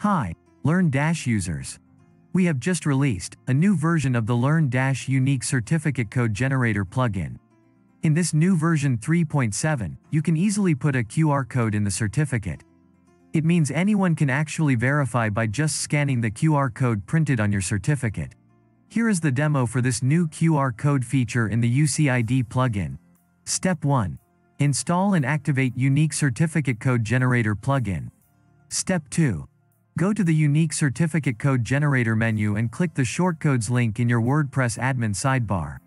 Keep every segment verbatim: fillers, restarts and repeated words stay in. Hi, Learndash users. We have just released a new version of the Learndash Unique Certificate Code Generator plugin. In this new version three point seven, you can easily put a Q R code in the certificate. It means anyone can actually verify by just scanning the Q R code printed on your certificate. Here is the demo for this new Q R code feature in the U C I D plugin. Step one. Install and activate Unique Certificate Code Generator plugin. Step two. Go to the Unique Certificate Code Generator menu and click the Shortcodes link in your WordPress admin sidebar.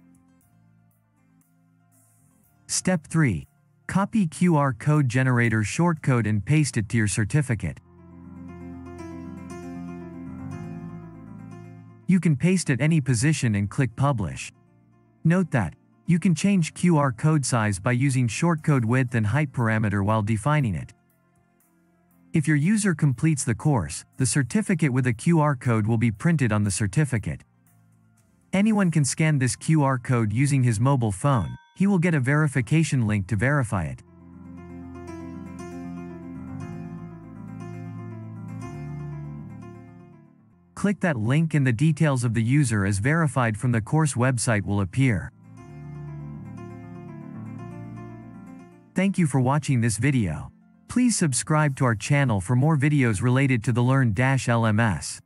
Step three. Copy Q R Code Generator shortcode and paste it to your certificate. You can paste at any position and click Publish. Note that you can change Q R code size by using shortcode width and height parameter while defining it. If your user completes the course, the certificate with a Q R code will be printed on the certificate. Anyone can scan this Q R code using his mobile phone. He will get a verification link to verify it. Click that link and the details of the user as verified from the course website will appear. Thank you for watching this video. Please subscribe to our channel for more videos related to the Learndash L M S.